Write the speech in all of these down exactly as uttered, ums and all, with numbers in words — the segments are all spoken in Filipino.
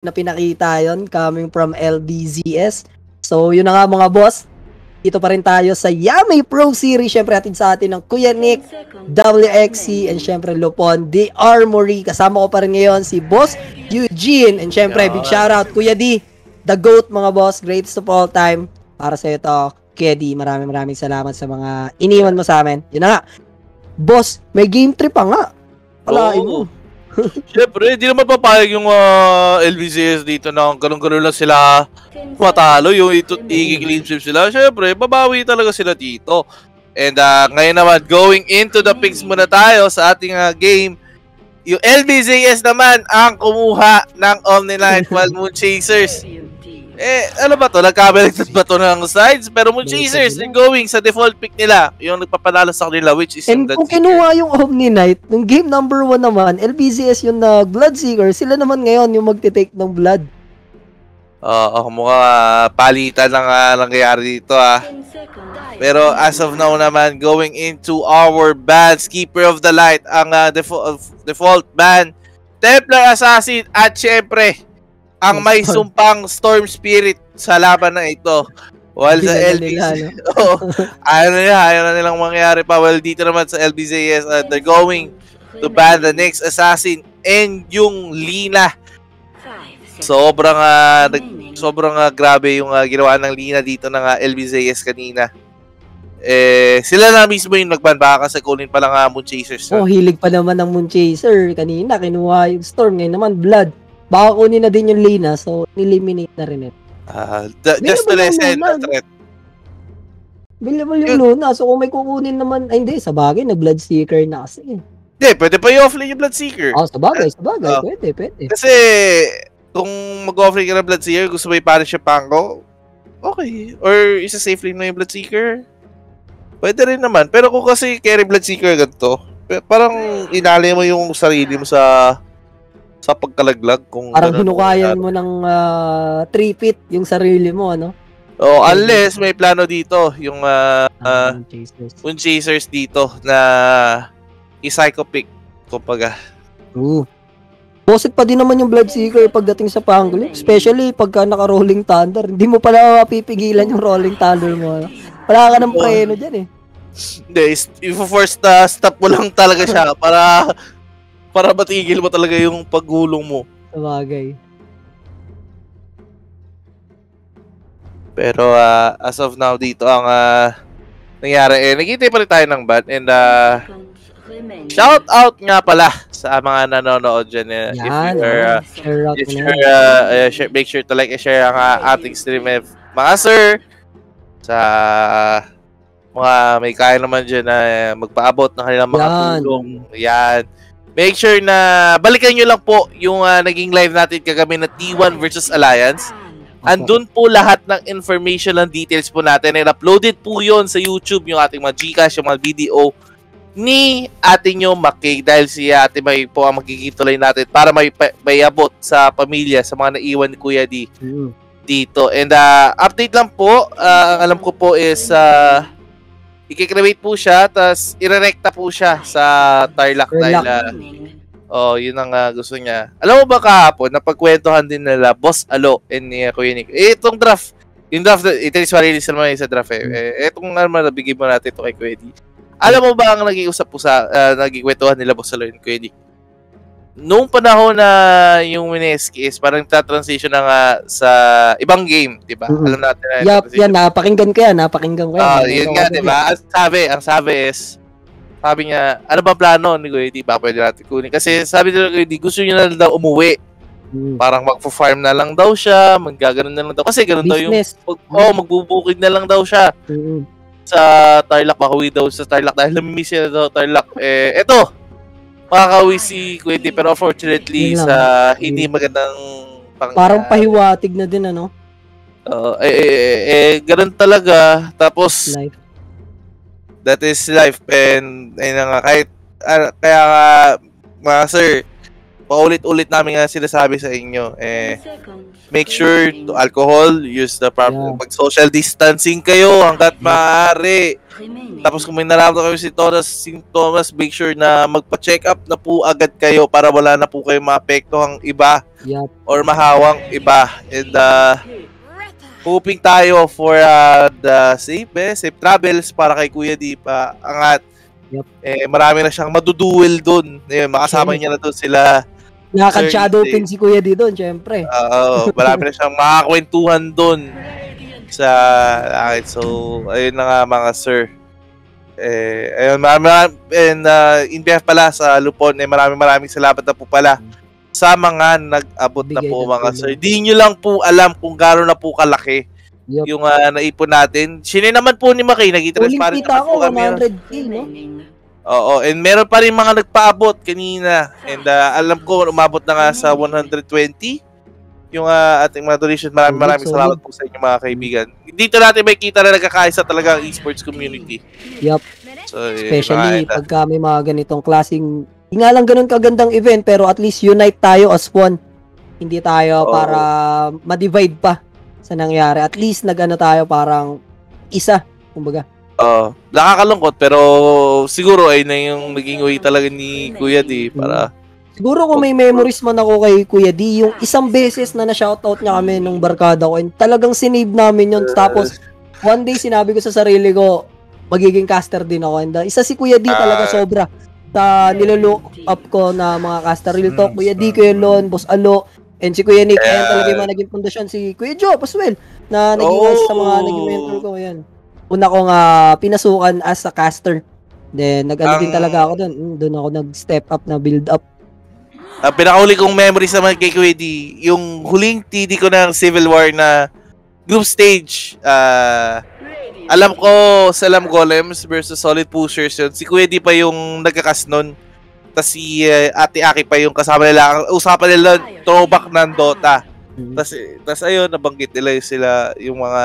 na pinakita yon coming from L B Z S. So yun na nga mga boss, dito pa rin tayo sa Yamei Pro Series. Siyempre atin sa atin ng Kuya Nick, W X C, and siyempre Lupon, The Armory. Kasama ko pa rin ngayon si Boss Eugene. And siyempre, big shoutout Kuya D, the GOAT mga boss, greatest of all time. Para sa ito, Kuya D, maraming maraming salamat sa mga iniwan mo sa amin. Yun na nga. Boss, may game trip pa nga. Palain mo. Siyempre, hindi naman papayag yung uh, L B Z S dito na ganun-ganun lang sila matalo, yung i-clean sweep sila. Siyempre, babawi talaga sila dito. And uh, ngayon naman, going into the picks muna tayo sa ating uh, game. Yung L B Z S naman ang kumuha ng Omni Knight while Moon Chasers. Eh, ano ba to? Nagkabaliktad ba to ng sides? Pero Moon Chasers going sa default pick nila, yung nagpapanalo sa kanila, which is and kung kinuha yung Omni Knight, nung game number one naman, L B Z S yung nag uh, Bloodseeker, sila naman ngayon yung magte-take ng blood. Oo, uh, mukha uh, palitan lang uh, nangyayari dito ah. Pero as of now naman, going into our bans, Keeper of the Light, ang uh, default, uh, default ban, Templar Assassin, at syempre, ang may sumpang Storm Spirit sa laban na ito. While sa L B Z S, oh, ayaw na nila, ayaw na nilang mangyari pa. Well, dito naman sa L B Z S, uh, they're going to ban the next Assassin and yung Lina. Sobrang uh, sobrang uh, grabe yung uh, ginawa ng Lina dito ng uh, L B Z S kanina. Eh sila na mismo yung nagban, baka kasi kunin pa lang uh, Moon Chasers. Oh, hilig pa naman ng Moon Chaser kanina, kinuha yung Storm, ngayon naman Blood. Baka kunin na din yung Lina, so eliminate na rin ito. Ah, uh, just to lessen the threat. Available yung Luna, so kung may kukunin naman, ay hindi, sa bagay na Bloodseeker na kasi. Hindi, pwede pa i-offlane yung Bloodseeker. Oh, sa bagay, sa bagay, uh, pwede, pwede. Kasi kung mag-offlane ka ng Bloodseeker, gusto mo i-punish yung Pango, okay. Or isa-safe lane na yung Bloodseeker, pwede rin naman. Pero kung kasi carry Bloodseeker ganito, parang inali mo yung sarili mo sa sa pagkalaglag. Kung parang hinukayan mo ng three feet yung sarili mo, ano? Oh, unless may plano dito, yung uh, uh, Moon Chasers dito na i-psycho pick, kumbaga. Ooh. Boset pa din naman yung Bloodseeker pagdating sa Pangulo, especially pagka naka-Rolling Thunder. Hindi mo pala mapipigilan yung Rolling Thunder mo. Wala ka ng preno dyan eh. Hindi, i-force na stop mo lang talaga siya para para matigil mo talaga yung paggulong mo. Sabagay. Pero uh, as of now dito ang uh, nangyari eh, nagintay pa rin tayo ng bat and uh, shout out nga pala sa mga nanonood dyan. Uh, yeah, if you're, uh, share if you're uh, uh, share, make sure to like and share ang uh, ating stream eh, mga sir. Sa uh, mga may kaya naman dyan na uh, magpaabot ng kanilang mga tulong. Yan. Make sure na balikan nyo lang po yung uh, naging live natin kagabi na T one versus Alliance. Andun po lahat ng information and details po natin. And uploaded po yon sa YouTube, yung ating mga Gcash, yung mga video ni ate nyo Maki, dahil si ate May po ang magiging tuloy natin para may mayabot sa pamilya, sa mga naiwan ni Kuya D dito. And uh, update lang po, uh, ang alam ko po is uh, i-cremate po siya, tapos irerekta po siya sa Tarlac dahil uh, oh, yun ang uh, gusto niya. Alam mo ba kahapon, napagkwentuhan din nila Boss Alo and uh, Kuya Nick. Eh, itong draft, yung draft, itinis ma-release naman yung sa draft eh. Eh itong naman, nabigay mo natin ito kay Kuya D. Alam mo ba ang nag-iusap po sa, uh, nag-iikwentuhan nila Boss Alo and Kuya Nick? Noong panahon na yung Mineski is parang ta-transition na nga sa ibang game, di ba? Mm-hmm. Alam natin na yep, yan, napakinggan ko yan, napakinggan ko yan. Ah, yun nga, di ba? Ang sabi, ang sabi is, sabi niya, ano ba plano ni Kuya Nick? Baka pwede natin kunin. Kasi sabi nila Kuya Nick, gusto niya na daw umuwi. Mm-hmm. Parang magpo-farm na lang daw siya, maggagano'n na lang daw. Kasi gano'n daw yung, oh, magbubukid na lang daw siya. Mm-hmm. Sa Tarlac, makauwi daw sa Tarlac dahil namimiss niya daw Tarlac. Eh, eto, makakauwi si Kuya D, pero unfortunately sa hindi magandang pang, parang pahiwatig na din, ano? Uh, eh, eh, eh, eh, ganun talaga. Tapos, life. That is life. And, ayun na nga, kahit, ah, kaya nga, mga sir, paulit-ulit namin nga sinasabi sa inyo, eh, make sure to alcohol, use the proper, yeah. Pag social distancing kayo hanggat maaari. Tapos kung may nalaman kayo si Thomas, symptoms, make sure na magpa-check up na po agad kayo para wala na po kayong maapektuhang iba yep. or mahawang iba. And uh, hoping tayo for uh, the safe, eh, safe travels para kay Kuya D pa angat. Yep. Eh, marami na siyang maduduel doon. Eh, makasama okay. niya na doon sila. Nakaka-shadow pin si Kuya D doon, syempre. Oo, uh, marami na siyang makakwentuhan doon. Sa akin. So, ayun na nga mga sir. Eh, ayun, marami, and uh, in behalf pala sa Lupon, eh, maraming maraming salamat na po pala sa mga nag-abot na po na mga pili. Sir. Di nyo lang po alam kung gano'n na po kalaki yep. yung uh, naipon natin. Sino naman po ni Maki, nag-transparent naman po kami. one hundred K, no? Oo, and meron pa rin mga nagpaabot kanina. And uh, alam ko, umabot na nga sa one hundred twenty. Yung uh, ating mga donations, maraming maraming salamat po sa inyo mga kaibigan. Dito natin may kita na nagkakaisa talaga ang esports community. Yup. So, especially yun, pagka may mga ganitong klaseng, hindi nga lang ganun kagandang event, pero at least unite tayo as one. Hindi tayo oh. para ma-divide pa sa nangyari. At least nag-ano tayo parang isa, kumbaga. Oo. Uh, nakakalungkot, pero siguro ay na yung naging way talaga ni Kuya D para... Siguro kung may memories man ako kay Kuya D, yung isang beses na na-shoutout niya kami nung barkada ko, and talagang sinave namin yun. Tapos, one day sinabi ko sa sarili ko, magiging caster din ako. And uh, isa si Kuya D talaga sobra. Ta, nilolook up ko na mga caster. Real talk, Kuya D, Kuya Lon, Boss Alo, and si Kuya Nick. Ayan talaga yung mga naging pundasyon. Si Kuya Joe, Paswell, na naging oh. sa mga naging mentor ko. Ayan. Una kong uh, pinasukan as a caster. Then, nag-ano din talaga ako dun. Mm, dun ako nag-step up, na build up. Ang uh, pinakahuli kong memories naman kay Q E D, yung huling T D ko ng Civil War na group stage. Uh, alam ko, Salam Golems versus Solid Pushers yun. Si Q E D pa yung nagkakas nun. Tapos si uh, Ate Aki pa yung kasama nila. Ang usapan nila, throwback ng Dota. Tapos ayun, nabanggit nila yung sila, yung mga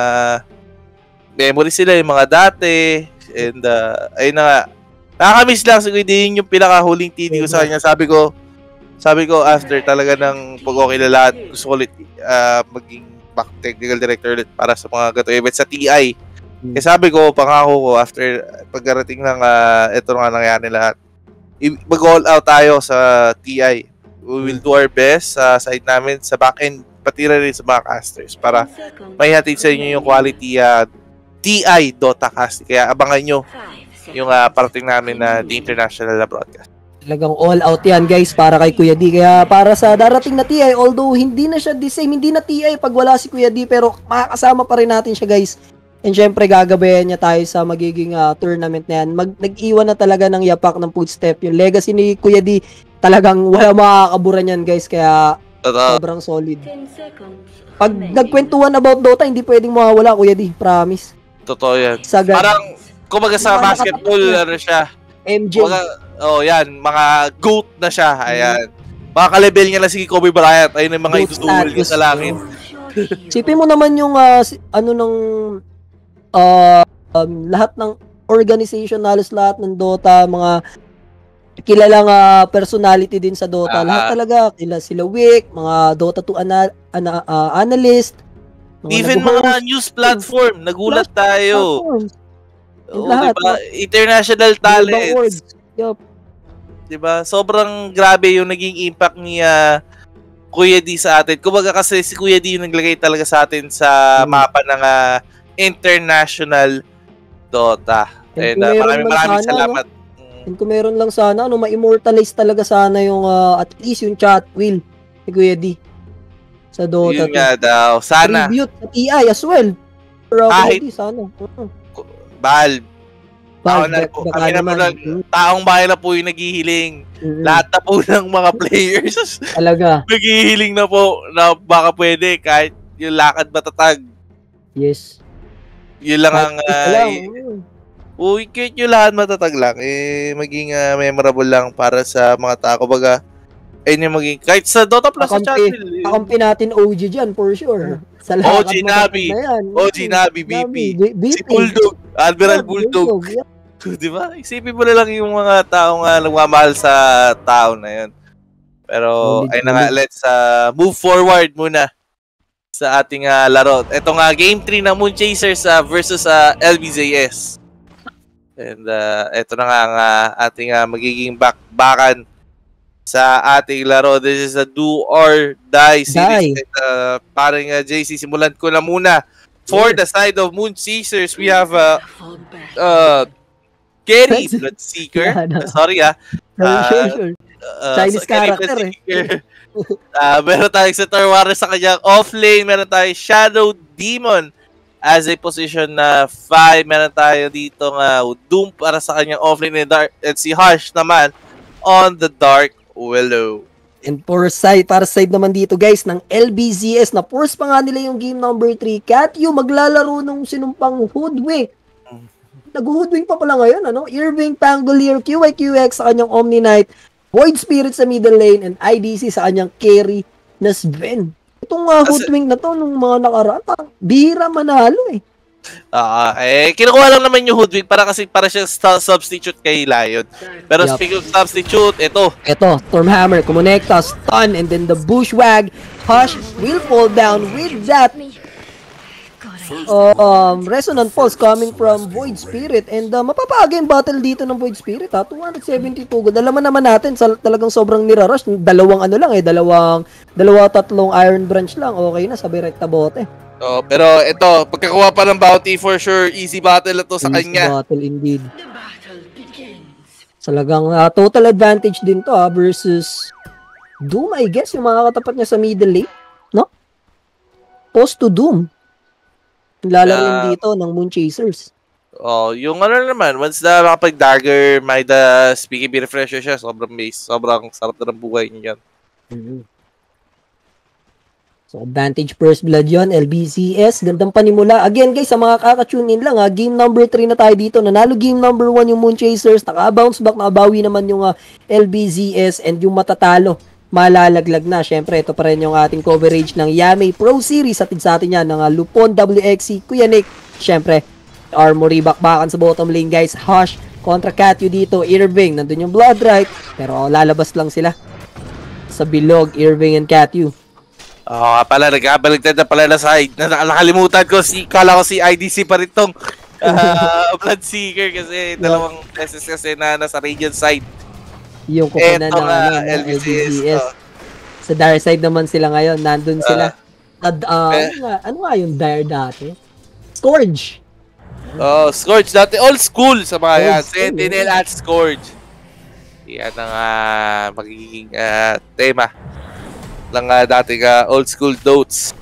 memories sila, yung mga dati. And uh, ayun na nga. Nakakamiss lang si Q E D, yun yung pinakahuling T D ko sa kanya. Sabi ko, Sabi ko, after talaga ng pag-okay na lahat, gusto ko ulit uh, maging back technical director ulit para sa mga gato event sa T I. Kaya sabi ko, pangako ko, after pagkarating ng uh, ito nga nangyari lahat, mag-all out tayo sa T I. We will do our best sa side namin, sa back-end, pati rin sa mga casters para maihatid sa inyo yung quality uh, T I Dota cast. Kaya abangan nyo yung uh, parating namin na uh, the international na broadcast. Talagang all out yan guys para kay Kuya D. Kaya para sa darating na T I, although hindi na siya the same, hindi na T I pag wala si Kuya D, pero makakasama pa rin natin siya guys. And syempre gagabayan niya tayo sa magiging uh, tournament na yan. Mag Nag-iwan na talaga ng yapak ng footstep. Yung legacy ni Kuya D talagang wala makakabura niyan guys. Kaya sobrang solid. Pag nagkwentuhan about Dota, hindi pwedeng mawawala Kuya D, promise. Totoo yan. Sa parang kumaga sa basketball ano siya, M J. Wala, oh, yan. Mga goat na siya. Ayan. Mga ka-level niya na si Kobe Bryant. Ayun yung mga itutuwal niya sa langit. Sipin mo naman yung uh, ano ng uh, um, lahat ng organization, halos lahat ng Dota, mga kilalang uh, personality din sa Dota. Uh, lahat talaga. Kila sila Wick, mga Dota two ana ana uh, analyst. Mga even mga news platform. Nagulat tayo. Oh, lahat, diba? International talents. Yup. Diba? Sobrang grabe yung naging impact ni uh, Kuya D sa atin. Kumbaga kasi si Kuya D yung naglagay talaga sa atin sa mm. mapa ng uh, international Dota. And, And uh, maraming maraming sana, salamat. No? And kung meron lang sana, ano, ma-immortalize talaga sana yung uh, at least yung chat wheel ni Kuya D sa Dota. Yun nga daw. Sana. Tribute sa T I as well. Pero Kuya D, sana. Uh-huh. Valve. Tao na po, kami naman, taong bahay na po yung naghihiling. Mm-hmm. Lahat na po ng mga players. Talaga. Naghihiling na po na baka pwede kahit yung lakad matatag. Yes. Yun lang ang... Uy, cute yung lakad matatag lang. Eh, maging uh, memorable lang para sa mga tao. Baga, ayun yung maging... Kahit sa Dota Plus sa channel. Kakampi natin O G dyan, for sure. O G Nabi. O G Nabi, B P. Si Bulldog. Admiral Bulldog. Di ba? Isipin mo na lang yung mga taong uh, nagmamahal sa tao na yun. Pero, ay na nga, let's uh, move forward muna sa ating uh, laro. Ito nga, Game three na Moon Chasers uh, versus uh, L B Z S. And uh, ito na nga ang uh, ating uh, magiging backbackan sa ating laro. This is a do or die series. Uh, parang uh, J C, simulan ko na muna. For the side of Moon Chasers, we have uh, uh, Gary Bloodseeker. Yeah, no. Sorry ah. Uh, uh, Chinese so, character eh. uh, meron tayong Centaur Warrunner sa kanyang offlane. Meron tayong Shadow Demon as a position na five. Meron tayo dito nga uh, Doom para sa kanyang offlane, and, dark, and si Harsh naman on the Dark Willow. And for side, para save naman dito guys ng L B Z S, na force pa nga nila yung game number three. Katyo maglalaro nung sinumpang Hoodwink. Nag-Hoodwink pa pala ngayon, ano? Irving, Pangolier, Q Y Q X sa kanyang Omni Knight, Void Spirit sa middle lane, and I D C sa kanyang carry na Sven. Itong uh, Hoodwink na to, nung mga nakaraan, parang bihira manalo eh. Uh, eh, kinukuha lang naman yung Hoodwink para kasi para siyang substitute kay Lion. Pero yep. Speaking of substitute, ito. Ito, Stormhammer, kumonekta, stun, and then the bushwag. Hush will fall down with that uh, um, Resonant Pulse coming from Void Spirit. And uh, mapapaga yung battle dito ng Void Spirit ha, two seventy-two gold. Alaman naman natin, sa, talagang sobrang nirarush. Dalawang ano lang eh, dalawang, dalawa tatlong Iron Branch lang. Okay na, sabi rekta bote. Oh, pero ito, pagkakuha pa ng bounty, for sure, easy battle ito sa easy kanya. Easy battle indeed. Talagang uh, total advantage din to ha, versus Doom, I guess, yung mga katapat niya sa middle lane, no? Post to Doom. Lalarin uh, dito ng Moon Chasers. Oh, yung ano naman, once na makapag-dagger, may the B K B refresher siya, sobrang base, sobrang sarap na ng buhay niyan. Mm-hmm. So, advantage first blood yon L B C S. Gandang panimula. Again, guys, sa mga kaka-tune in lang, ha, game number three na tayo dito. Nanalo game number one yung Moon Chasers. Naka-bounce back, nakabawi naman yung uh, L B Z S, and yung matatalo, malalaglag na. Siyempre, ito pa rin yung ating coverage ng Yamei Pro Series. Atid sa atin yan, ng uh, Lupon, W X C, Kuya Nick. Siyempre, Armory bakbakan sa bottom lane, guys. Hush, kontra Katyo dito. Irving, nandun yung blood right. Pero lalabas lang sila sa bilog, Irving and Katyo. Oh, pala nagkabaligtad na pala na side. Nakalimutan ko si kala ko si I D C pa rin tong uh, Bloodseeker kasi dalawang beses kasi na nasa region side. Yung kukunan ng L B Z S. Sa dire side naman sila ngayon, nandun sila. Uh, Ad, uh, eh, ano, nga, ano nga yung dire dati? Scourge. Oh, Scourge dati old school sa mga Sentinel at Scourge. Yan ang uh, magiging uh, tema lang nga uh, dati ka uh, old school dotes.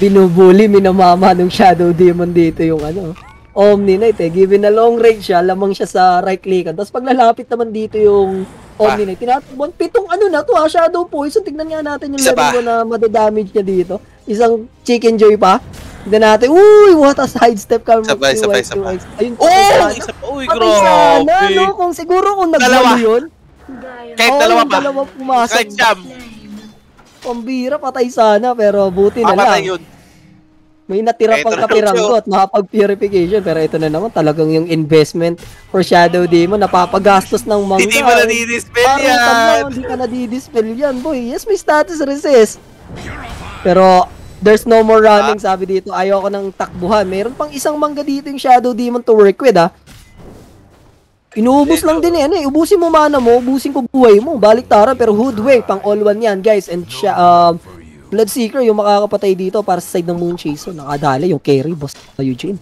Binubuli, minamama ng Shadow Demon dito yung ano Omni Knight eh. Given na long range siya, lamang siya sa right clickan. Tapos paglalapit naman dito yung Omni Knight, tinatakbon pitong ano na to ha, Shadow Poison. Tignan nga natin yung laro na madadamage niya dito. Isang Chicken Joy pa. Tignan natin. Uy, what a sidestep ka. Sabay, sabay, sabay. Ayun, oh, isa pa. Uy, grabe. Ano, kung siguro kung nagdalo yun. Kahit dalawa pa. Kahit siyam. Pambira, patay sana, pero buti na lang. Yun. May natira pang kapiranggot, makapag-purification. Pero ito na naman, talagang yung investment for Shadow Demon, napapagastos ng mangga. Hindi mo na didispel yan. Parang hindi ka na didispel yan, boy. Yes, may status resist. Pero there's no more running, sabi dito. Ayoko ng takbuhan. Mayroon pang isang mangga dito yung Shadow Demon to work with, ha. Inuubos lang din yan eh. Ubusin mo mana mo, ubusin ko buhay mo. Baliktaran, pero Hoodwink, pang all one yan, guys. And siya, um, Bloodseeker, yung makakapatay dito para sa side ng Moon Chaser. Nakadala yung carry, boss Eugene.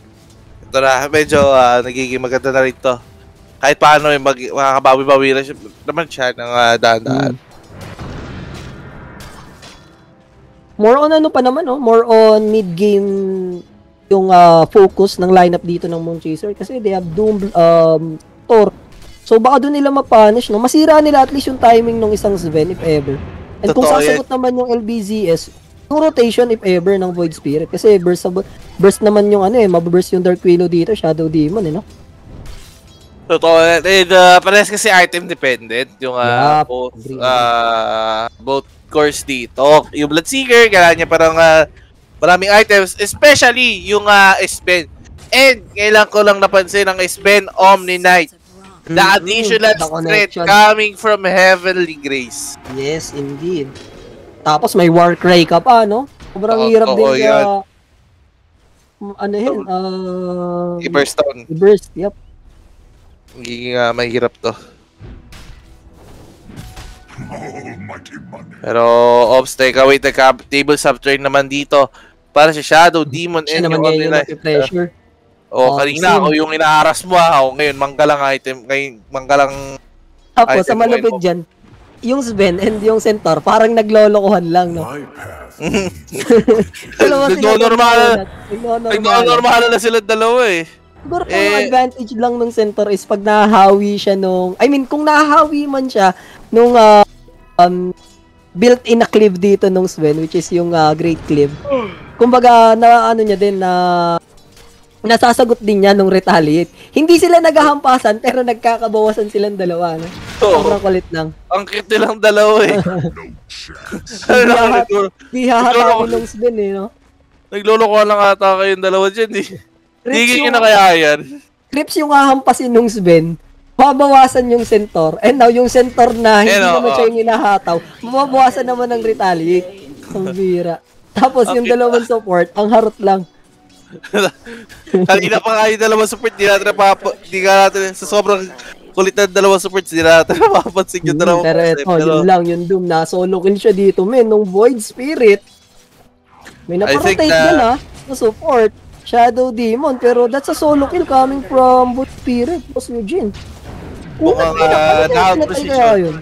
Ito na, medyo uh, nagiging maganda na rin to. Kahit paano, eh, makakabawi-bawi na siya, naman siya ng uh, daan-daan. Hmm. More on ano pa naman, oh? More on mid-game yung uh, focus ng lineup dito ng Moon Chaser. Kasi they have Doom, um... so baka doon nila mapunish, no? Masira nila at least yung timing ng isang Sven if ever. And totoo, kung sasagot yeah naman yung L B Z S, yung rotation if ever ng Void Spirit. Kasi burst, burst naman yung ano eh, mababurst yung Dark Willow dito, Shadow Demon eh, no? Totoo, and uh, parehas kasi item dependent yung uh, yeah, both, uh, both course dito. Yung Bloodseeker, kailangan niya parang uh, maraming items, especially yung uh, Sven. And kailangan ko lang napansin ang Sven Omni Knight. The additional threat coming from Heavenly Grace. Yes, indeed. Tapos may Warcry ka pa, no? Sobrang hirap din niya. Ano yun? Iberstone. Iberst, yep. Magiging uh, mahirap to. Pero Ops, teka, wait, teka, table subtrain naman dito para si Shadow Demon. Siya naman yung pressure. O, kanina ako yung inaaras mo ha. O, ngayon, manggalang item. Ngayon, manggalang ako, item. Sa malapit dyan, yung Sven and yung Centaur, parang naglolokohan lang, no? Nagnonormal. Nagnonormal na sila dalawa eh. Siguro kung eh, advantage lang ng Centaur is pag nahahawi siya nung... I mean, kung nahahawi man siya nung uh, um, built-in na cliff dito nung Sven, which is yung uh, Great Cliff. Kumbaga, na ano niya din na... Uh, nasasagot din niya nung retaliate. Hindi sila naghahampasan pero nagkakabawasan silang dalawa. No? Oh, sobrang kulit lang. Ang cute lang dalawa eh. Di haharapin nung Sven eh, no? Naglolokohan lang ata kayong dalawa dyan eh. Hindi yung nakayayan. Clips yung hahampasin nung Sven, mabawasan yung Centaur, and now yung Centaur na hindi know, naman siya yung hinahataw, mabawasan naman ng retaliate. Ang bira. Tapos yung dalawang support, ang harot lang. Kanina pa kayo dalawang support, di natin napapansin. Sa sobrang kulit na dalawang support, di natin napapansin yung dalawang concept. Pero eto, yun lang, yung Doom na solo kill siya dito, men, nung Void Spirit. May naparotate yun ha, na support. Shadow Demon, pero that's a solo kill coming from Void Spirit, Boss Eugene. Bukang uh, na-out position.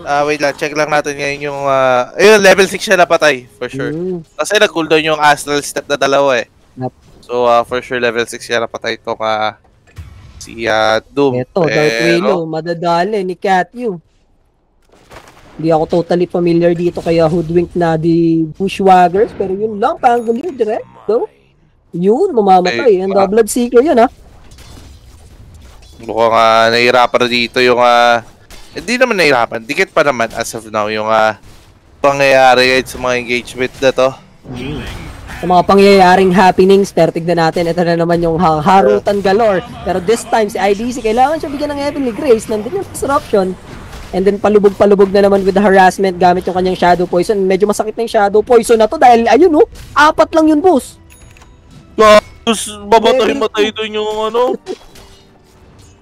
Ah, uh, wait lang, check lang natin ngayon yung uh, ayun, level six siya napatay, for sure. Mm. Kasi nag-cooldown yung astral step na dalawa eh. Yep. So uh, for sure level six siya napatay itong uh, si uh, Doom. Ito, pero... Dark Willow, madadali ni Katyu. Hindi ako totally familiar dito kaya Hoodwink na di Bushwaggers, pero yun lang, panggulir direct, though. Yun, mamamatay. Ay, and uh, Bloodseeker yun, ha? Mukhang uh, nahihirapan dito yung... Hindi uh, eh, naman nahihirapan. Dikit pa naman as of now yung uh, pangyayari guys sa mga engagement na to. Sa mga pangyayaring happenings, pero tignan natin. Ito na naman yung ha harutan galore. Pero this time, si I D C, kailangan siya bigyan ng Heavenly Grace. Nandun yung disruption. And then palubog-palubog na naman with the harassment gamit yung kanyang Shadow Poison. Medyo masakit na yung Shadow Poison na to dahil ayun, no? Apat lang yun, boss. Sus, babatay-matay doon yung ano.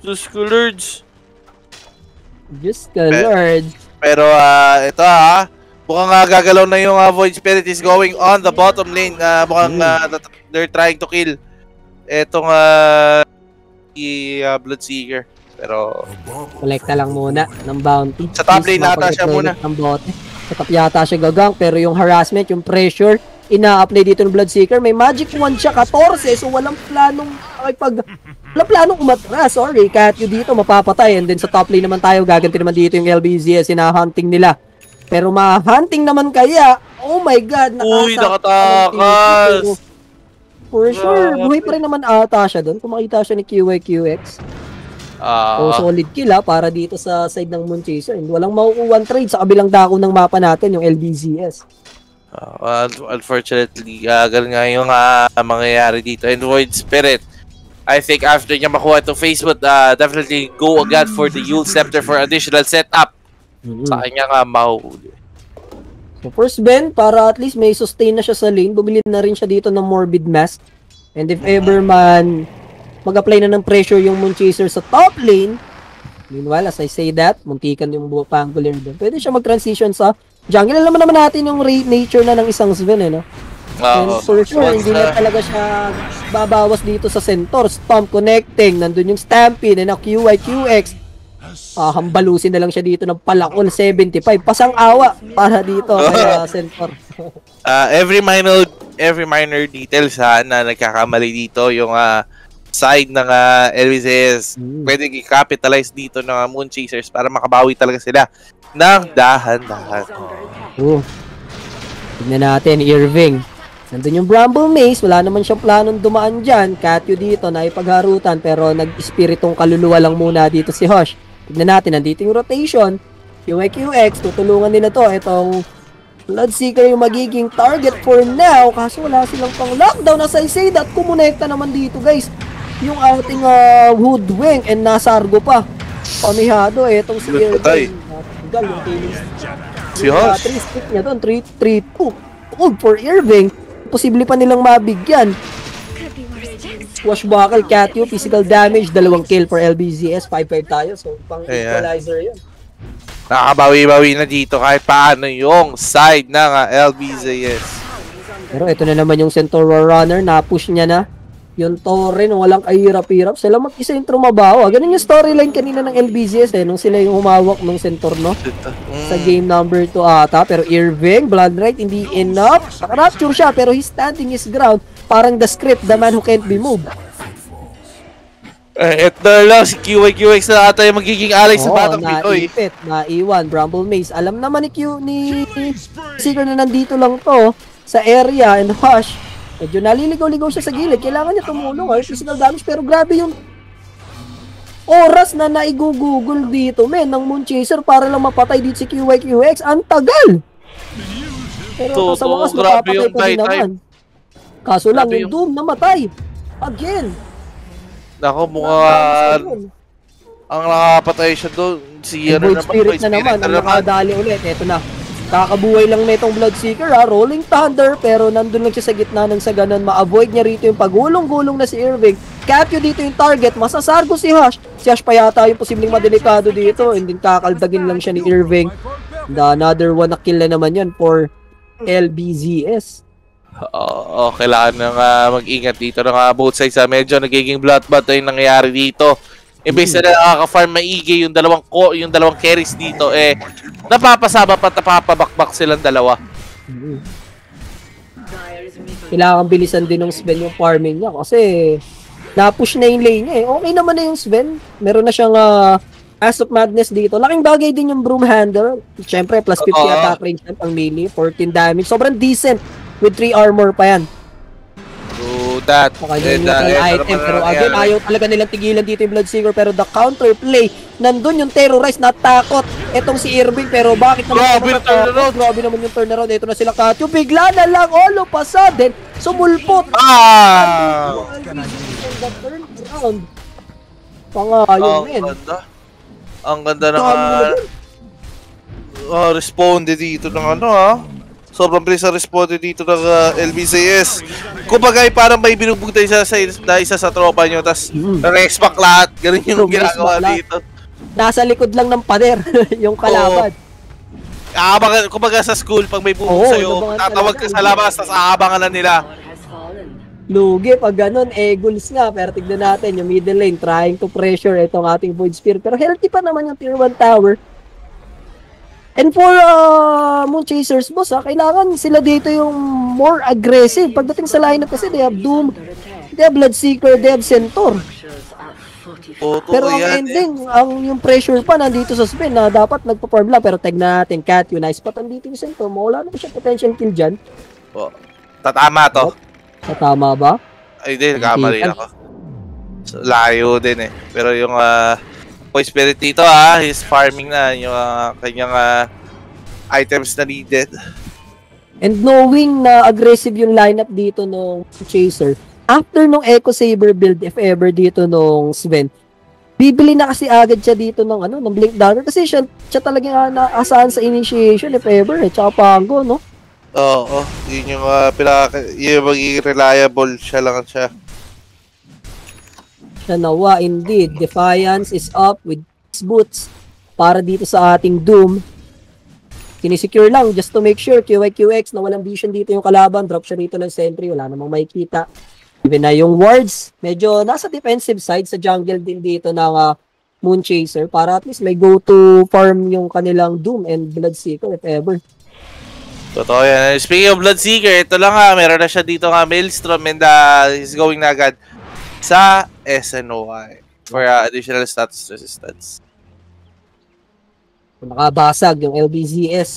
Sus ko, Lords. Just ko, Lords. Pero, uh, ito ha, mukhang uh, gagalaw na yung uh, Void Spirit is going on the bottom lane. Uh, mukhang uh, they're trying to kill etong uh, si uh, Bloodseeker. Pero, kolekta lang muna ng bounty. Sa top lane nata siya muna. Sa top yata siya gagang, pero yung harassment, yung pressure, ina-apply dito ng Bloodseeker. May magic wand siya, fourteen, so walang planong ay pag walang planong umatras. Sorry, Katyu dito mapapatay. And then sa top lane naman tayo, gaganti naman dito yung L B Z S, sinahunting nila. Pero ma-hunting naman kaya, oh my god, nakatakas. Uy, nakatakas! For sure, buhay pa rin naman ata siya doon. Kung makita siya ni Q Y Q X. Uh, so solid kill ha, para dito sa side ng Moon Chaser. And walang makukuha trade sa kabilang dako ng mapa natin, yung L B Z S. Uh, unfortunately, uh, ganun nga yung uh, mangyayari dito. And Void Spirit, I think after niya makuha itong Facebook, uh, definitely go agad for the Yule Scepter for additional setup. Mm-hmm. Sa kanya nga mahuli. So first Ben, para at least may sustain na siya sa lane, bumili na rin siya dito ng Morbid Mask. And if ever man mag-apply na ng pressure yung Moon Chaser sa top lane, meanwhile, as I say that, muntikan yung buo pang gulir doon. Pwede siya mag-transition sa jungle. Alam naman natin yung nature na ng isang Sven, eh, no? Oh, and for sure, hindi na talaga siya babawas dito sa Centaur. Stomp connecting, nandun yung Stampede, and Q Y Q X. Ah, hambalusin na lang siya dito ng palakol, seventy-five. Pasang awa para dito kaya Centaur. uh, every minor every minor details ha, na nagkakamali dito yung... Uh, side ng uh, L B Z S, mm. Pwede i-capitalize dito ng uh, Moon Chasers para makabawi talaga sila ng dahan-dahan. Oh. Tignan natin, Irving. Nandun yung Bramble Maze, wala naman siyang planong dumaan dyan. Katyu dito, naipagharutan, pero nag-spiritong kaluluwa lang muna dito si Hosh. Tignan natin, nandito yung rotation. Q X, tutulungan nila to. Itong Bloodseeker yung magiging target for now, kaso wala silang pang lockdown. As I say that, kumonekta naman dito, guys, yung outing uh, Hoodwink and nasargo pa. Pamihado eh, itong si Irving. Tagal yung killing. Si Hosh. three stick niya doon, three two. Old for Irving. Posible pa nilang mabigyan. Swashbuckle, Catio, physical damage, dalawang kill for L B Z S, five five tayo. So, pang equalizer yun. Nakabawi-bawi na dito kahit paano yung side na ng L B Z S. Pero ito na naman yung Centaur Warrunner, na-push niya na. Yung Torren, walang kahirap-hirap. Sila mag-isa yung trumabawa. Ganun yung storyline kanina ng L B Z S eh, nung sila yung humawak ng Centaur, no? Sa game number two ata. Pero Irving, Blood Knight, hindi enough. Naka-rapture siya, pero he's standing his ground. Parang the script, the man who can't be moved. Eh, eto na lang, si Q Y Q X na ata yung magiging alay sa batang Pinoy. Oo, naipit, naiwan, Bramble Maze. Alam naman ni Q, ni Seeker na nandito lang to, sa area, and hush. Medyo naliligaw-ligaw siya sa gilid. Kailangan niya tumulong. Ay, physical damage. Pero grabe yung oras na naigugugol dito, men, ng Moon Chaser para lang mapatay dito si Q Y Q X. Ang tagal! Pero sa wakas, mapapatay pa rin naman. Kaso lang, yung Doom namatay. Again. Nako, mukha... Ang nakapatay siya doon. Si Void Spirit na naman. Ang nakadali ulit. Eto na. Kakabuhay lang na itong Bloodseeker ha, Rolling Thunder, pero nandun lang siya sa gitna ng saganan. Ma-avoid niya rito yung pagulong-gulong na si Irving. Capture dito yung target, masasargo si Hush. Si Hush pa yata yung posibleng madelikado dito, and then kakaldagin lang siya ni Irving. And another one na kill na naman yan for L B Z S. Oo, oh, oh, kailangan na uh, mag-ingat dito ng uh, both sides. Uh, medyo nagiging bloodbath na yung nangyayari dito. Imbes na nakaka-farm maigi yung dalawang ko, yung dalawang carries dito eh napapasaba pa napapabakbak silang dalawa. Kailangan bilisan din ng Sven yung farming niya kasi na-push na yung lane niya eh. Okay naman na yung Sven. Meron na siyang uh, Ass of Madness dito. Laking bagay din yung Broom Handle. Siyempre plus fifty uh -oh. attack range yan pang melee, fourteen damage. Sobrang decent with three armor pa yan. That okay, item, pero again, ayaw talaga nilang tigilan dito yung Bloodseeker. Pero the counter play, nandun yung terrorize, natakot etong si Irving. Pero bakit naman yung turnaround? Grabe naman yung turnaround. Ito na sila Katyo, bigla na lang all of a sudden sumulpot. Ah, the turnaround pangayon men. Ang ganda ng responde dito ng ano ha. Sobrang bilis ang responde dito ng uh, L B Z S. Kumbaga parang may binugbog tayo sa, sa, na isa sa tropa nyo, tapos mm. na-respect lahat. Ganun yung so, ginagawa dito. Nasa likod lang ng pader yung kalaban. Ah, kumbaga sa school, pag may bubog sa'yo, tatawag ka sa labas, tapos aabangan na nila. Lugi, pag ganun, eh, goals nga. Pero tignan natin, yung middle lane, trying to pressure itong ating Void Spirit. Pero healthy pa naman yung tier one tower. And for uh, Moon Chasers, boss, ha, kailangan sila dito yung more aggressive. Pagdating sa lineup kasi, they have Doom, they have Bloodseeker, they have Centaur. Pero ang ending, ang yung pressure pa nandito sa Sven na dapat nagpa-farm lang. Pero tignan natin, Cat, yung nice spot nandito yung Centaur. Mawala na siya potential kill dyan. Oh, tatama to. Tatama ba? Ay, hindi. Nagkamali ako. So, layo din eh. Pero yung... Uh... Void Spirit dito ah, he's farming na yung uh, kanyang uh, items na needed. And knowing na aggressive yung lineup dito nung Chaser, after nung Echo Saber build if ever dito nung Sven, bibili na kasi agad siya dito ng ano, ng Blink Dagger kasi siya, siya talaga naasahan sa initiation if ever eh, tsaka Pango, no? Oo, oh, yun yung uh, pinaka, yung magiging reliable siya lang siya. Nawa, indeed, Defiance is up with boots para dito sa ating Doom. Kinisecure lang just to make sure Q Y Q X na walang vision dito yung kalaban. Drop siya rito ng sentry, wala namang makikita. Even na yung wards, medyo nasa defensive side sa jungle din dito ng uh, Moon Chaser para at least may go to farm yung kanilang Doom and Bloodseeker if ever. Totoo yan. Speaking of Bloodseeker, ito lang ha, meron na siya dito nga Maelstrom and uh, he's going na agad sa S N Y for uh, additional status resistance. Nakabasag yung L B Z S.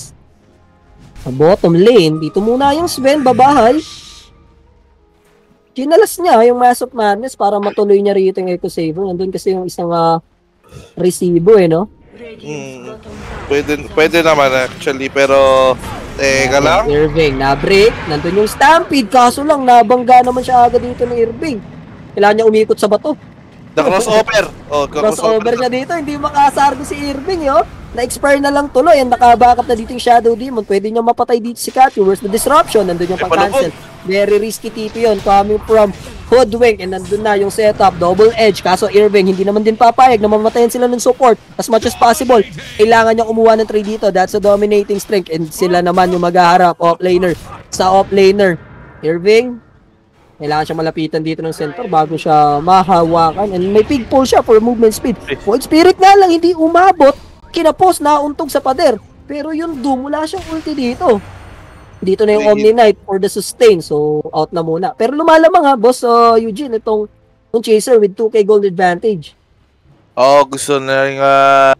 Sa bottom lane, dito muna yung Sven, babahay. Kinalas niya yung Mass of Madness para matuloy niya rito yung Echo Saver. Nandun kasi yung isang uh, resibo eh, no? Mm, pwede, pwede naman actually, pero... Teka lang. Irving, na-break. Nandun yung Stampede, kaso lang, nabangga naman siya agad dito ng Irving. Kailangan niya umikot sa bato. The crossover. Oh, crossover niya dito. Hindi makasargo si Irving, yo. Na-expire na lang tuloy. And nakabackup na dito yung Shadow Demon. Pwede niya mapatay dito si Katyo. Where's the disruption? Nandun yung pang-cancel. Very risky T P yun. Coming from Hoodwink, and nandun na yung setup, double edge. Kaso Irving, hindi naman din papayag na mamatayan sila ng support as much as possible. Kailangan niya kumuha ng trade dito. That's a dominating strength, and sila naman yung maghaharap offlaner sa offlaner. Irving, kailangan siya malapitan dito ng center bago siya mahawakan, and may big pull siya for movement speed. Void Spirit nga lang, hindi umabot. Kinapos, nauntog sa pader. Pero yung Doom, wala siyang ulti dito. Dito na yung Omni Knight for the sustain. So, out na muna. Pero lumalamang ha, Boss uh, Eugene, itong, itong Chaser with two K gold advantage. Oo, oh, gusto na rin uh,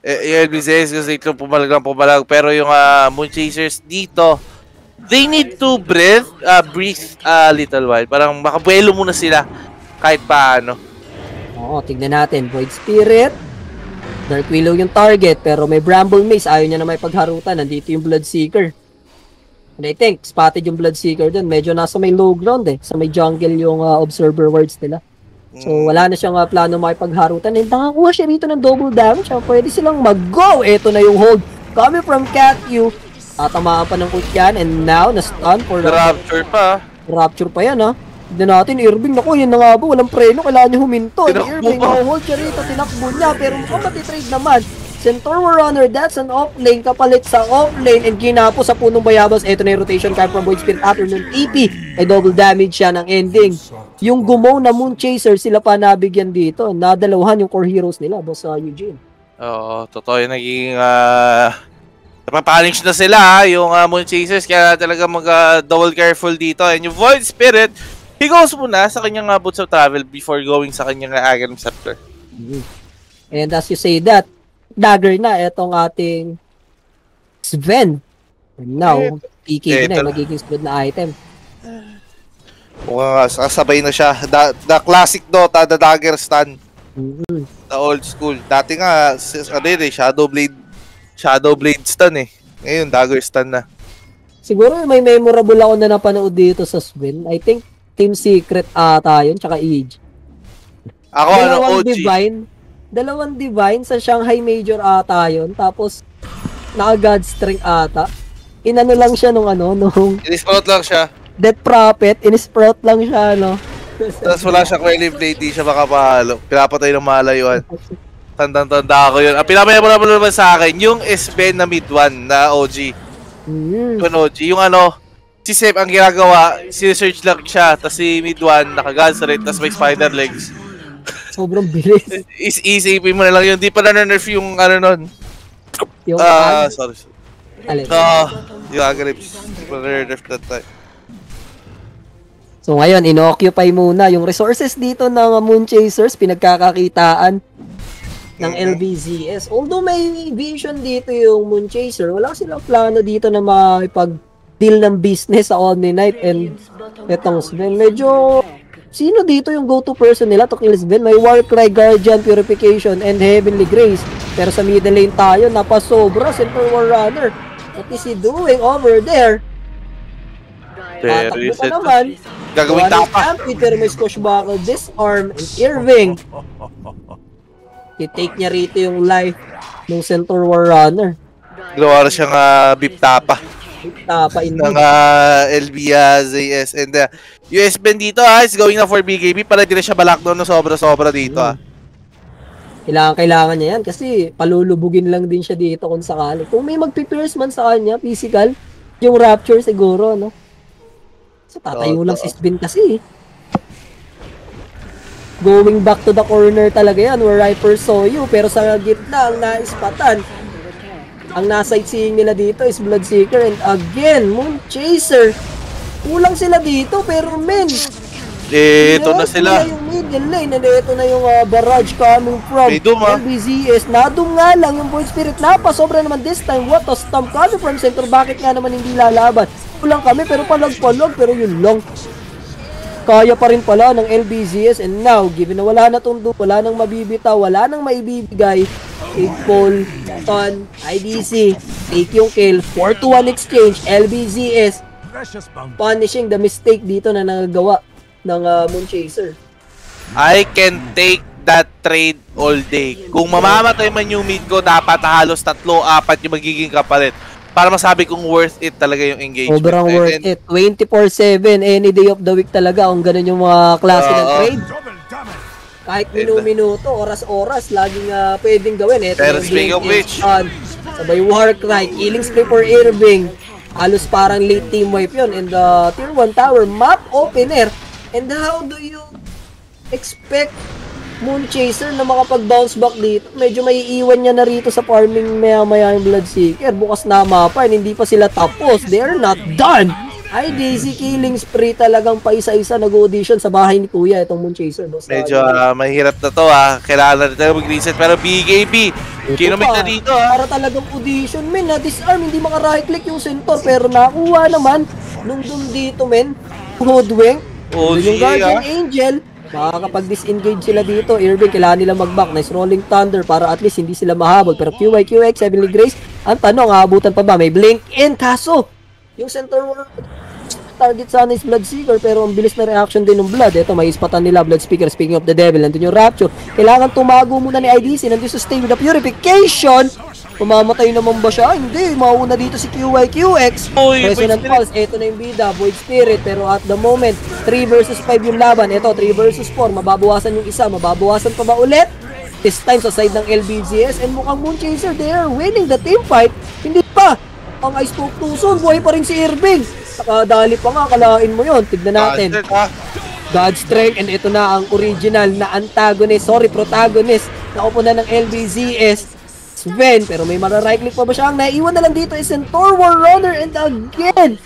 yung L B Z S kasi itong pumalag lang pumalag. Pero yung uh, Moon Chasers dito, they need to breathe, uh, breathe a uh, little while. Parang makabuelo muna sila kahit paano. Oo, tignan natin. Void Spirit. Dark Willow yung target, pero may Bramble Maze. Ayaw niya na may pagharutan. Nandito yung Bloodseeker. And I think, spotted yung Bloodseeker dun. Medyo nasa may low ground eh. Sa may jungle yung uh, observer wards nila. So, wala na siyang uh, plano makipagharutan. And nakakuha siya rito ng double damage. So, pwede silang mag-go. Ito na yung hold. Coming from Cat U. Tatamaan pa ng ult yan. And now, na-stun for... Rapture pa. Rapture pa yan ha. Tignan natin, Irving, naku, yun na nga ba, walang preno, kailangan niya huminto. Irving, na-hold siya rito, tinakbo niya, pero mukhang matitrade naman. Centaur Warrunner, that's an off-lane, kapalit sa off-lane, and ginapo sa punong bayabas. Eto na yung rotation, card from Void Spirit after noon E P, ay double damage siya ng ending. Yung gumaw na Moon Chaser, sila pa nabigyan dito, nadalawahan yung core heroes nila, Boss uh, Eugene. Oo, totoo yung naging, ah, uh... napapanish na sila, ha, yung uh, Moon Chasers, kaya talaga mag-double uh, careful dito, and yung Void Spirit, he goes muna sa kanyang uh, boots of travel before going sa kanyang uh, Aghanim Scepter. And as you say that, dagger na itong ating Sven. Now, P K na yung magiging spread na item. Mukhang uh, sabay na siya. The, the classic Dota, the dagger stun. Mm-hmm. The old school. Dati nga, ano yun eh, Shadow Blade, Shadow Blade stun eh. Ngayon, dagger stun na. Siguro may memorable ako na napanood dito sa Sven. I think, Team Secret ata yun, tsaka E G. Ako, dalawang ano, O G. Divine, dalawang Divine sa Shanghai Major ata yun. Tapos, naka-God String ata. Inano lang siya nung ano, nung... Inisprout lang siya. Death Prophet, inisprout lang siya, ano. Tapos wala siya Quelly Blade, di siya makapahalo. Pinapatay ng malayuan. Tandang-tanda ako yun. Ang pinapaya mo naman sa akin, yung S-Ben na mid one na O G. Mm. Yung O G, yung ano... Si Sep ang ginagawa, si-search lang siya, tapos si Midwan, naka-ganserate, tapos may spider legs. Sobrang bilis. Is isipin mo na lang yun, di pa na-nerf yung ano nun. Ah, uh, sorry. Alin? Ah, uh, yung Agrips. Di pa na-nerf that time. So ngayon, ino-occupy muna yung resources dito ng Moon Chasers, pinagkakakitaan ng L B Z S. Although may vision dito yung Moon Chaser, wala silang plano dito na makipag- deal ng business sa Omni Knight and etong Sven. Medyo, sino dito yung go-to person nila? Tokil Sven, may Warcry, Guardian, Purification, and Heavenly Grace. Pero sa middle lane tayo, napasobra, Centaur Warrunner. What is he doing over there? Tatakbo pa naman. Gagawin tapa. Peter, may squash buckle, disarm, and Irving. I-take niya rito yung life ng Centaur Warrunner. Gawara siyang uh, beep tapa. Ng uh, L B Z S and uh, U S Ben dito ha, is going na for B K B para di na siya balakdown na sobra-sobra dito ha. Kailangan-kailangan niya yan kasi palulubugin lang din siya dito kung sakali. Kung may magpipierce man sa kanya, physical, yung Rapture siguro, no? So tatayo lang si Ben kasi. Going back to the corner talaga yan, where Riper saw you, pero sa gitna ang naispatan. Ang na-sightseeing nila dito is Bloodseeker and again, Moon Chaser. Kulang sila dito pero men. Dito na sila. Yung middle lane and ito na yung uh, barrage coming from L B Z S. Nadum nga lang yung Void Spirit. Napasobra naman this time. What a stomp coming from center. Bakit nga naman hindi lalaban? Kulang kami pero palag-palag pero yun long. Kaya pa rin pala ng L B Z S and now, given na wala na tundo, wala nang mabibitaw, wala nang maibibigay. eight ball, Ton, I D C, take yung kill, four to one exchange, L B Z S, punishing the mistake dito na nagagawa ng uh, Moon Chaser. I can take that trade all day. Kung mamamatay man yung mid ko, dapat halos tatlo, apat yung magiging kapalit. para masabi kung worth it talaga yung engagement. Sobrang and worth it. twenty-four seven, any day of the week talaga. Kung ganun yung mga klase uh, ng trade. Kahit minu-minuto, oras-oras, laging uh, pwedeng gawin. Ito pero speaking of which, on, sabay war cry, killing spree for Irving. Halos parang late team wipe yun. And the uh, tier one tower, map opener. And how do you expect Moon Chaser na makapag-bounce back dito? Medyo may iiwan niya na rito sa farming maya-maya yung Bloodseeker. Bukas na mapa, hindi pa sila tapos. They're not done! Ay, D C killing spree talagang paisa-isa nag-audition sa bahay ni Kuya itong Moon Chaser. Basta, medyo uh, mahirap na to ha. Kailangan na rin tayo mag-reset. Pero B K B, kinumit na dito ha. Para talagang audition men na disarm. Hindi maka right click yung Centaur. Pero nakuha naman nung dum dito men. Hoodwink. O G yung Guardian Angel. Makakapag-disengage sila dito. Irving, kailangan nila mag-back. Nice Rolling Thunder para at least hindi sila mahabol. Pero Q Y, Q X, Heavenly Grace. Ang tanong, haabutan pa ba? May blink in. Kaso, yung Centaur Warrunner target sana is Bloodseeker. Pero ang bilis na reaction din ng Blood. Ito, may ispatan nila. Bloodseeker, speaking of the devil. Nandun yung Rapture. Kailangan tumago muna ni I D C. Nandun sa stay with the purification. Pumamatay naman ba siya? Hindi. Mauna dito si Q Y Q X. Resonant Pulse. Ito na yung bida. Void Spirit. Pero at the moment, three versus five yung laban. Ito, three versus four. Mababawasan yung isa. Mababawasan pa ba ulit? This time sa side ng L B Z S. And mukhang Moon Chaser, they are winning the team fight. Hindi pa. Ang Ice Poke Tucson. Buhay pa rin si Irving. Nakadali pa nga. Kalain mo yun. Tignan natin. God's Strength. And ito na ang original na antagonist. Sorry, protagonist. Naupo na ng L B Z S. Sven, pero may mara-right-click pa ba siya? Ang naiwan na lang dito is Centaur Warrunner and again!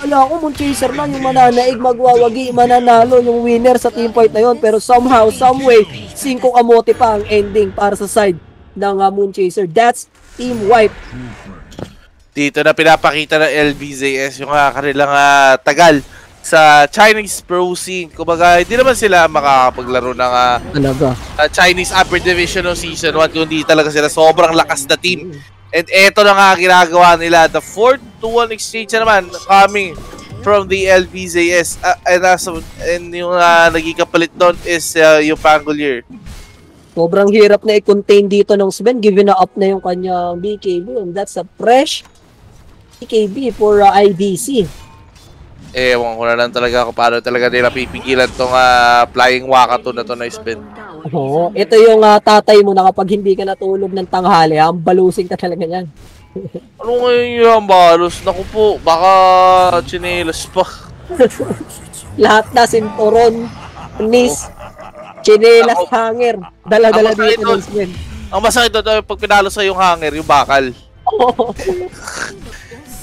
Wala ko, Moon Chaser lang yung mananaig, magwawagi, mananalo yung winner sa team fight na yun. Pero somehow, someway, singko kamote pa ang ending para sa side ng uh, Moon Chaser. That's team wipe. Dito na pinapakita ng L B Z S yung uh, kanilang uh, tagal sa Chinese pro scene. Kumbaga, hindi naman sila makakapaglaro ng uh, uh, Chinese upper division ng season one kundi talaga sila sobrang lakas na team. And eto na nga ginagawa nila. The four to one exchange na naman coming from the L B Z S. Uh, and, uh, and yung uh, naging kapalit doon is uh, yung Pangolier. Sobrang hirap na i-contain dito ng Sven. Given na up na yung kanyang B K B. And that's a fresh B K B for uh, I D C. Ewan ko na lang talaga kung paano talaga nila pipigilan itong uh, flying waka to na to na spin. Oo, ito yung uh, tatay mo na kapag hindi ka natulog ng tanghali, ang balusing ka talaga yan. Ano ngayon yan, balus? Naku po, baka chinelas pa. Lahat na, sinturon, nis, chinelas, hanger, dala-dala dito ng spin. Ang masakit doon, pag pinalo sa yung hanger, yung bakal. Oo.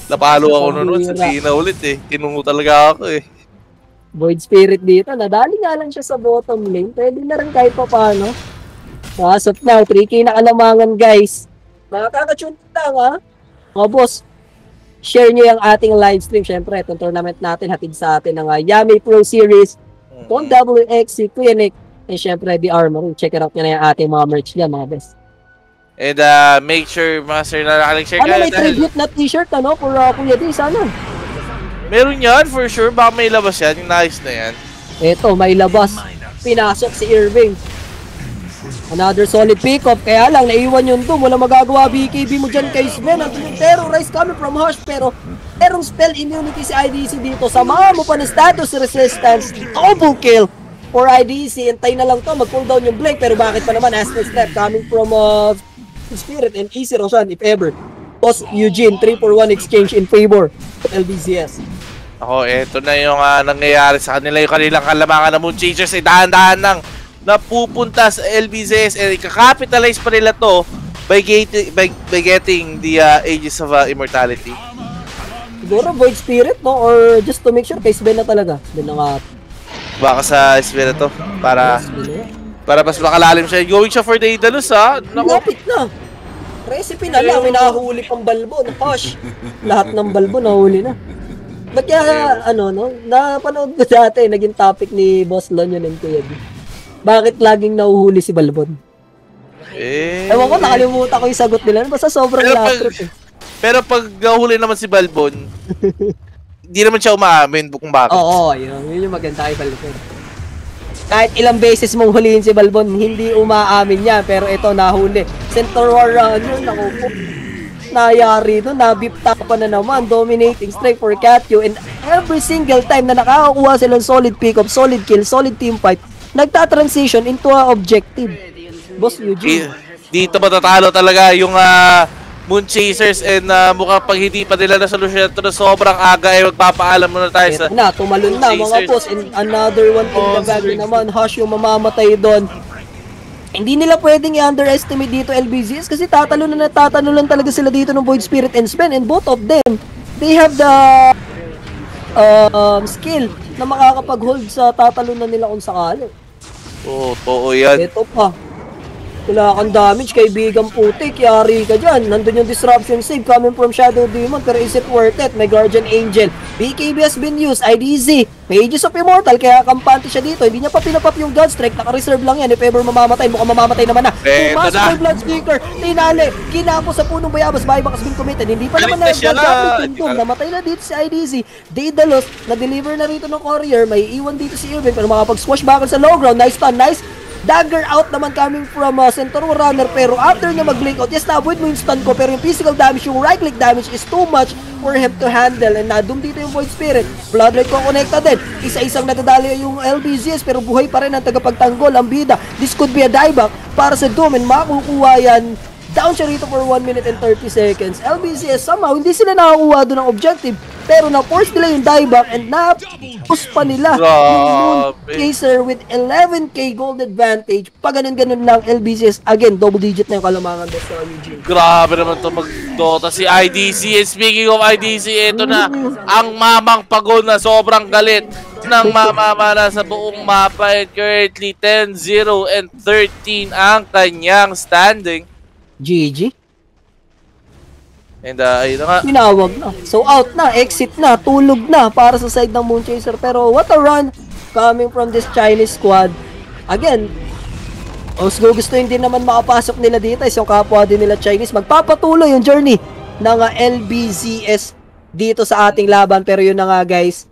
Napalo ako noon sa Lina ulit eh. Tinungo talaga ako eh. Void Spirit dito. Nadali nga lang siya sa bottom lane. Pwede na rin kahit pa paano. As of now, three K na alamangan guys. Mga kakatune lang ha. Mga boss, share nyo yung ating live stream. Siyempre, itong tournament natin hatid sa atin ng uh, Yamei Pro Series. Itong W X C, Kuya Nick. And siyempre, The Armor. Check it out nyo na yung ating mga merch niya mga best. And uh, make sure, master, na naka-share ka. Ano, may tribute na t-shirt, ano? For uh, Kuya D, sana. Meron yan, for sure. Baka may labas yan. Yung nice na yan. Eto, may labas. Pinasok si Irving. Another solid pick-up. Kaya lang, naiwan yun doon. Walang magagawa. B K B mo dyan kay Sven. At yung terrorize coming from Hush. Pero, merong spell immunity si I D C dito. Samahan mo pa ng status resistance. Double kill. For I D C, entay na lang to. Mag-cooldown yung Blake. Pero bakit pa naman? As per step, coming from uh, Spirit and easy Rosan, if ever. Boss Eugene, three four one exchange in favor of L B Z S. Ako, eto na yung uh, nangyayari sa kanila. Yung kanilang kalamangan ng Moon Chasers ay dahan-dahan nang napupunta sa L B Z S and ikakapitalize pa nila to by, gati, by, by getting the uh, Aegis of uh, Immortality. Siguro Void Spirit, no? Or just to make sure kay Sven na talaga. Sven na nga. Baka sa Sven na to. Para... Para mas makalalim siya. Going siya for Daedalus, ha? Napit na. Recipe na lang. May nakahuli pang balbo. Gosh. Lahat ng balbo nahuli na. Ba't kaya, ano, no? Napanood ko dati. Naging topic ni Boss Lon yun and Kuya D. Bakit laging nahuhuli si Balbon? Eh... Ewan ko, nakalimutan ko yung sagot nila. Basta sobrang lahat. Pero pag nahuli naman si Balbon, hindi naman siya umaamin kung bakit. Oo, yun. Yun yung maganda kay Balbon. Kahit ilang beses mong huliin si Balbon, hindi umaamin niya. Pero ito, nahuli. Centaur Warrunner, naku po. nayari no, nabipta pa na naman, dominating strike for Katyu, and every single time na nakakakuha silang solid pick-up, solid kill, solid team fight, nagta-transition into a objective. Boss Eugene. Dito matatalo talaga yung uh, Moon Chasers, and uh, mukhang pag hindi pa nila nasolusyon ito na sobrang aga, eh magpapaalam muna tayo sa na, tumalun na mga boss, and another one in the bag naman, Hush yung mamamatay doon. Hindi nila pwedeng i-underestimate dito L B Z S kasi tatalo na natatalo lang talaga sila dito ng Void Spirit and Sven, and both of them, they have the uh, skill na makakapag-hold sa tatalo na nila kung sakali. Oo, totoo yan. Ito pa. Wala kang damage, kaibigang putik, yari ka dyan. Nandun yung disruption save coming from Shadow Demon, pero is it worth it? May Guardian Angel. B K B has been used, I D Z. May Aegis of Immortal, kaya kampante siya dito. Hindi niya pa pinapap yung Godstrike. Naka-reserve lang yan. If ever mamamatay, mukhang mamamatay naman na. Pumasok yung Bloodseeker. Tinali. Kinapos sa punong bayabas. Bahay baka has been committed. Hindi pa naman na yung Bloodseeker. Namatay na dito si I D Z. Daedalus, na-deliver na rito ng Courier. May iwan dito si Irving, pero makapag-squash back sa low ground. Nice stun, nice. Dagger out naman coming from uh, Centaur Warrunner, pero after niya mag-blink out, yes, na-avoid mo yung stun ko, pero yung physical damage, yung right-click damage is too much for him to handle, and na-doom dito yung Void Spirit. Bloodlight ko connecta din. Isa-isang natadali yung L B Z S, pero buhay pa rin ang tagapagtanggol, ang bida. This could be a dieback para sa Doom, and makukuha yan. Down siya rito for one minute and thirty seconds. L B Z S, somehow, hindi sila nakakuha doon ng objective, pero na-force nila yung dieback and na-push pa nila yung Moon Chaser with eleven K gold advantage. Pag ganun-ganun lang, L B Z S, again, double digit na yung kalamangan dito sa Eugene. Grabe naman ito mag-Dota si I D C. And speaking of I D C, ito na, ang mamang pagod na sobrang galit ng mamamana sa buong mapa. And currently, ten zero and thirteen ang kanyang standing. G G. And uh, ayun na nga. Pinawag na. So out na, exit na, tulog na para sa side ng Moon Chaser. Pero what a run coming from this Chinese squad. Again, also gusto hindi naman makapasok nila dito is yung kapwa din nila Chinese. Magpapatuloy yung journey ng uh, L B Z S dito sa ating laban. Pero yun na nga guys,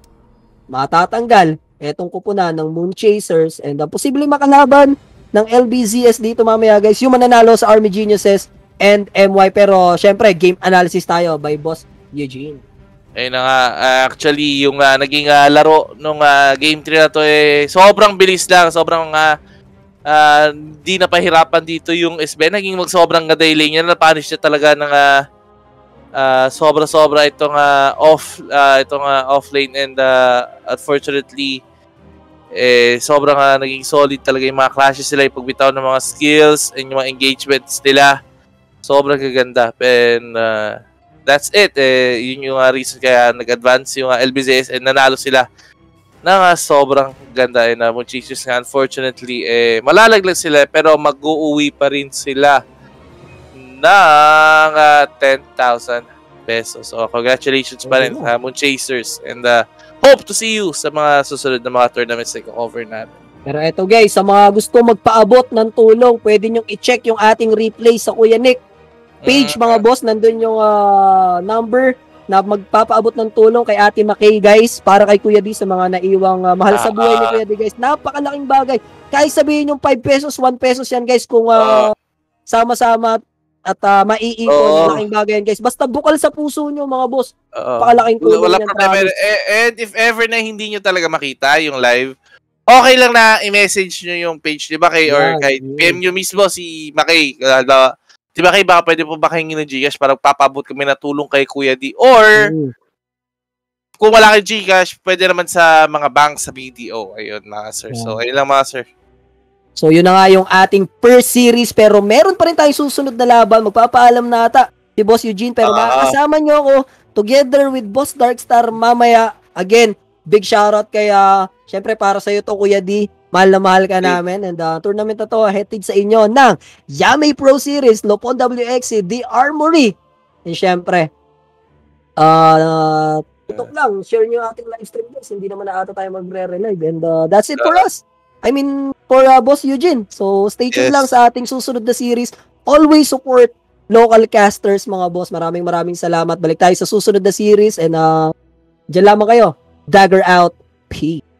matatanggal etong kupunan ng Moon Chasers. And uh, posibleng makalaban ng L B Z S dito mamaya guys, yung mananalo sa Army Geniuses and M Y. Pero syempre game analysis tayo by Boss Eugene. Ayun na nga, uh, actually yung uh, naging uh, laro nung uh, game three na to eh, sobrang bilis lang, sobrang uh, uh, di napahirapan dito yung S B. Naging magsobrang na daily niya, napanish niya talaga ng uh, uh, sobra-sobra itong uh, off uh, itong uh, offlane, and uh, unfortunately eh, sobrang uh, naging solid talaga yung mga clashes nila, yung pagbitaw ng mga skills and yung mga engagements nila. Sobrang kaganda. And uh, that's it. Eh, yun yung uh, reason kaya nag-advance yung uh, L B Z S and nanalo sila ng uh, sobrang ganda. And uh, Moon Chasers nga, unfortunately, eh, malalaglag sila pero mag-uuwi pa rin sila ng uh, ten thousand pesos. So congratulations pa rin, uh, Moon Chasers. And uh, hope to see you sa mga susunod na mga tournaments na cover natin. Pero eto guys, sa mga gusto magpaabot ng tulong, pwede nyo i-check yung ating replay sa Kuya Nick page mga boss. Nandun yung uh, number na magpapaabot ng tulong kay Ate Maki guys, para kay Kuya D sa mga naiwang uh, mahal sa buhay ni Kuya D guys. Napakalaking bagay. Kahit sabihin yung five pesos, one pesos yan guys, kung sama-sama uh, at uh, maiipon, oh, malaking bagay yan guys. Basta bukal sa puso nyo mga boss, oh, pakalaking tulong wala yan. Wala eh, and if ever na hindi nyo talaga makita yung live, okay lang na i-message nyo yung page ni Maki, yeah, or kahit yeah, P M nyo mismo si Maki. Uh, si Maki, baka pwede po makahingin ng Gcash para papabot kami na tulong kay Kuya D. Or mm, kung wala kay Gcash, pwede naman sa mga bank, sa B D O. Ayun mga sir. Yeah. So ayun lang mga sir. So yun na nga yung ating first series, pero meron pa rin tayong susunod na laban. Magpapaalam na ata si Boss Eugene, pero uh, makakasama nyo ako together with Boss Darkstar mamaya. Again, big shoutout kay, uh, syempre para sa'yo to Kuya D. Mahal na mahal ka namin. And uh, tournament na to, headed sa inyo ng Yamei Pro Series, Lopon W X C, The Armory. And syempre, uh, tutok lang, share nyo ating live stream guys. Hindi naman na ata tayo magre-relive. And uh, that's it for us. I mean, for uh, Boss Eugene. So, stay tuned yes lang sa ating susunod na series. Always support local casters, mga boss. Maraming maraming salamat. Balik tayo sa susunod na series. And, uh, dyan lamang kayo. Dagger out. Peace.